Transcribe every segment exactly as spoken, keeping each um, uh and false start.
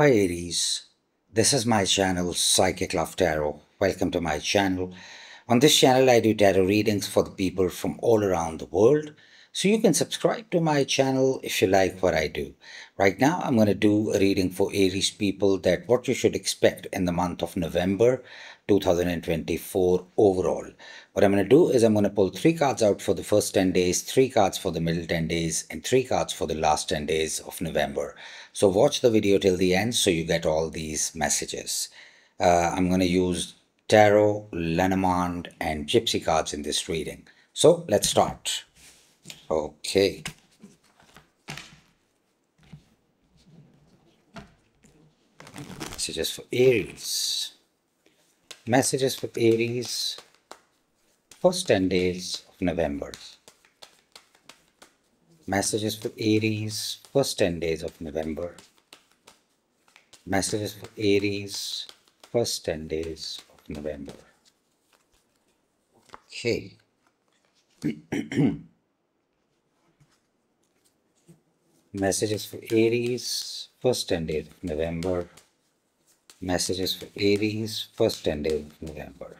Hi Aries, this is my channel Psychic Love Tarot. Welcome to my channel. On this channel I do tarot readings for the people from all around the world. So you can subscribe to my channel if you like what I do. Right now I'm going to do a reading for Aries people that what you should expect in the month of November two thousand twenty-four overall. What I'm going to do is I'm going to pull three cards out for the first ten days, three cards for the middle ten days, and three cards for the last ten days of November. So watch the video till the end so you get all these messages. Uh, I'm going to use Tarot, Lenormand, and Gypsy cards in this reading. So let's start. Okay. Messages for Aries. Messages for Aries. First ten days of November. Messages for Aries. First ten days of November. Messages for Aries. First ten days of November. Okay. Messages for Aries, first ten days of November. Messages for Aries, first ten days of November.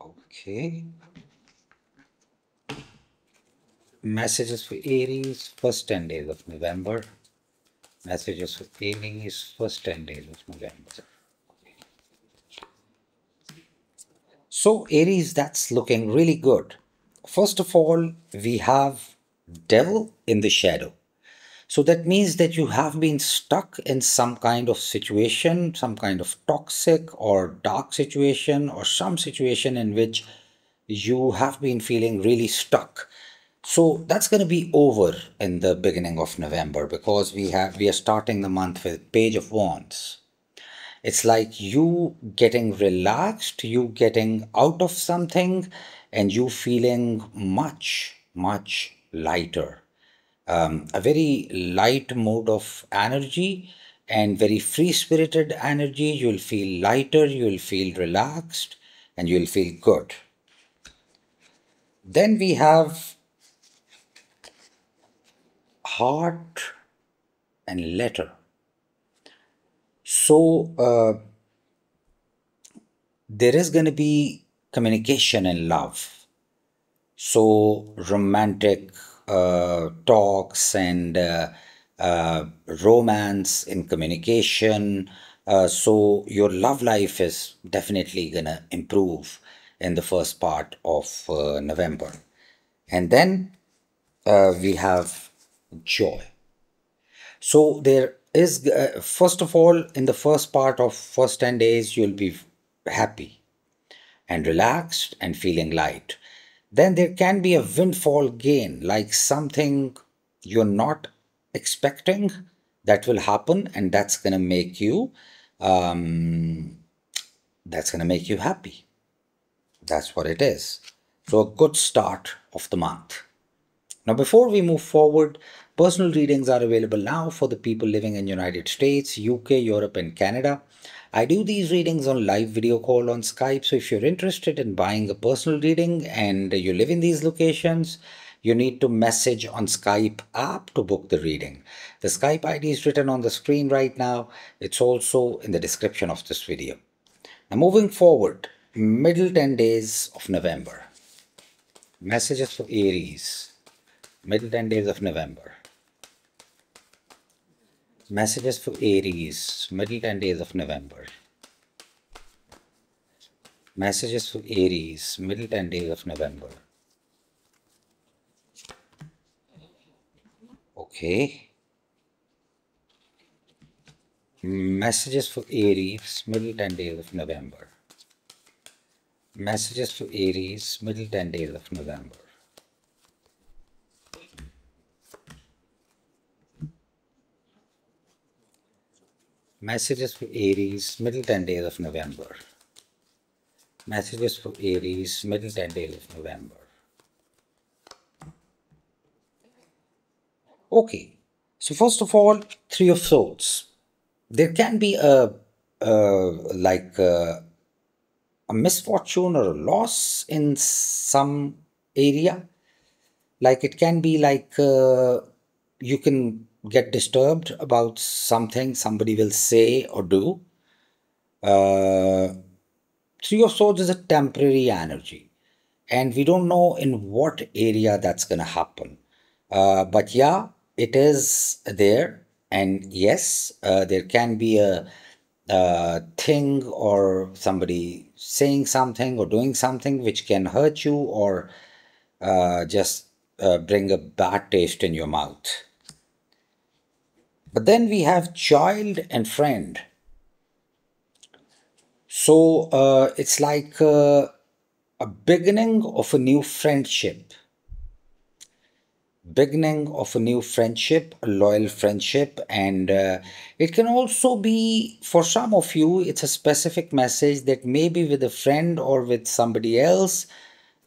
Okay. Messages for Aries, first ten days of November. Messages for Aries, first ten days of November. So Aries, that's looking really good. First of all, we have Devil in the Shadow. So that means that you have been stuck in some kind of situation, some kind of toxic or dark situation or some situation in which you have been feeling really stuck. So that's going to be over in the beginning of November because we have we are starting the month with Page of Wands. It's like you getting relaxed, you getting out of something, and you feeling much, much lighter. Um, a very light mode of energy and very free-spirited energy. You'll feel lighter, you'll feel relaxed, and you'll feel good. Then we have Heart and Letter. So, uh, there is going to be communication and love. So, romantic uh, talks and uh, uh, romance in communication. Uh, so, your love life is definitely going to improve in the first part of uh, November. And then, uh, we have joy. So, there is uh, first of all, in the first part of first ten days, you'll be happy and relaxed and feeling light. Then there can be a windfall gain, like something you're not expecting that will happen, and that's gonna make you um, that's gonna make you happy. That's what it is. So a good start of the month. Now, before we move forward, personal readings are available now for the people living in United States, U K, Europe and Canada. I do these readings on live video call on Skype. So if you're interested in buying a personal reading and you live in these locations, you need to message on Skype app to book the reading. The Skype I D is written on the screen right now. It's also in the description of this video. Now moving forward, middle ten days of November. Messages for Aries. Middle ten days of November. Messages for Aries. Middle ten days of November. Messages for Aries. Middle ten days of November. Okay. Messages for Aries. Middle ten days of November. Messages for Aries. Middle ten days of November. Messages for Aries, middle ten days of November. Messages for Aries, middle ten days of November. Okay, so first of all, Three of Swords. There can be a, a like a, a misfortune or a loss in some area. Like it can be like uh, you can get disturbed about something somebody will say or do. Uh, Three of Swords is a temporary energy, and we don't know in what area that's going to happen. Uh, but yeah, it is there. And yes, uh, there can be a, a thing or somebody saying something or doing something which can hurt you or uh, just uh, bring a bad taste in your mouth. But then we have child and friend. So uh, it's like uh, a beginning of a new friendship. Beginning of a new friendship, a loyal friendship, and uh, it can also be, for some of you, it's a specific message that maybe with a friend or with somebody else,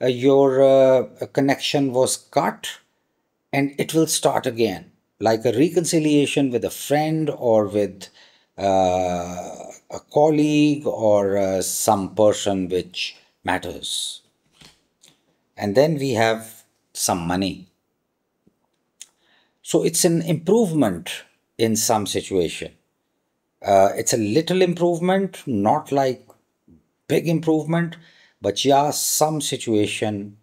uh, your uh, connection was cut and it will start again. Like a reconciliation with a friend or with uh, a colleague or uh, some person which matters. And then we have some money. So it's an improvement in some situation. Uh, it's a little improvement, not like big improvement, but yeah, some situation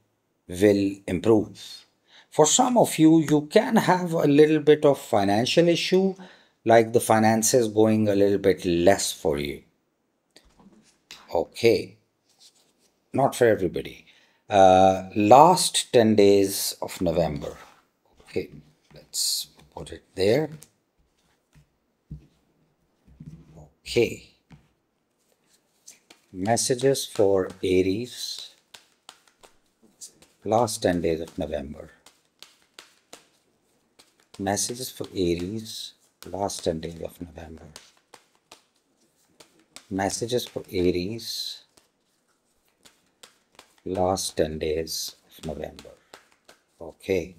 will improve. For some of you, you can have a little bit of financial issue, like the finances going a little bit less for you. Okay, not for everybody. Uh, last ten days of November. Okay. Let's put it there. Okay. Messages for Aries. Last ten days of November. Messages for Aries. Last ten days of November. Messages for Aries. Last ten days of November. Okay.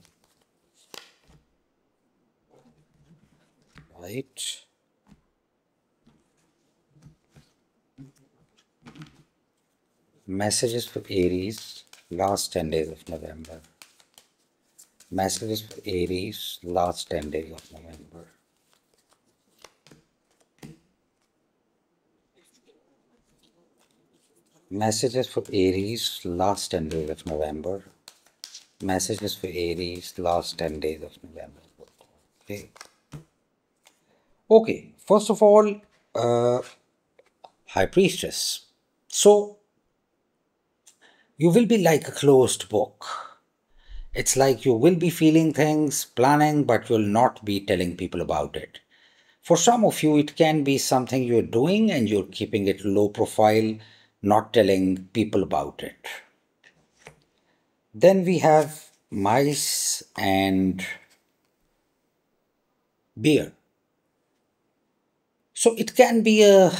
Right. Messages for Aries, last ten days of November. Messages for Aries, last ten days of November. Messages for Aries, last ten days of November. Messages for Aries, last ten days of November. Okay. Okay, first of all, uh, High Priestess. So, you will be like a closed book. It's like you will be feeling things, planning, but will not be telling people about it. For some of you, it can be something you're doing and you're keeping it low profile, not telling people about it. Then we have Mice and Bear. So it can be a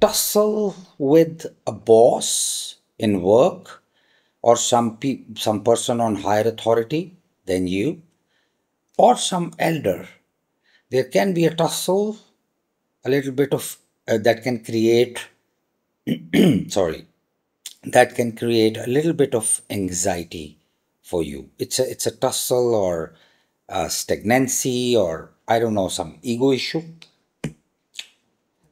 tussle with a boss in work or some, pe some person on higher authority than you or some elder. There can be a tussle, a little bit of uh, that can create, sorry, that can create a little bit of anxiety for you. It's a, it's a tussle or a stagnancy or I don't know, some ego issue.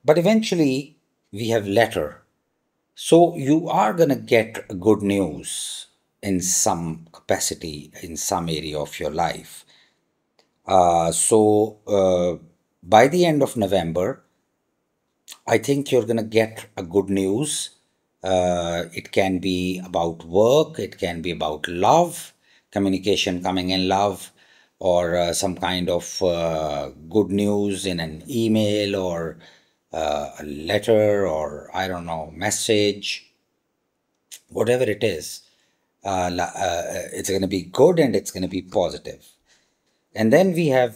But eventually, we have letter. So you are going to get good news in some capacity, in some area of your life. Uh, so uh, by the end of November, I think you're going to get a good news. Uh, it can be about work. It can be about love, communication coming in love, or uh, some kind of uh, good news in an email or Uh, a letter or I don't know, message, whatever it is, uh, uh, it's going to be good and it's going to be positive. And then we have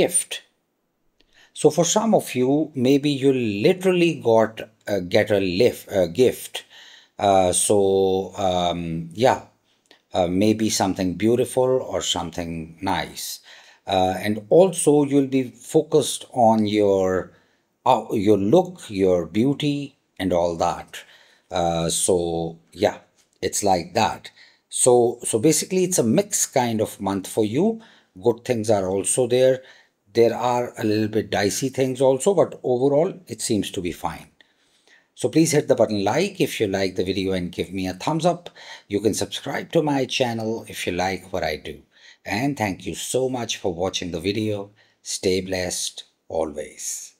gift. So for some of you, maybe you literally got uh, get a lift, uh, gift. Uh, so um, yeah, uh, maybe something beautiful or something nice. Uh, and also you'll be focused on your Oh, your look, your beauty and all that. Uh, so yeah, it's like that. So, so basically it's a mixed kind of month for you. Good things are also there. There are a little bit dicey things also, but overall it seems to be fine. So please hit the button like if you like the video and give me a thumbs up. You can subscribe to my channel if you like what I do. And thank you so much for watching the video. Stay blessed always.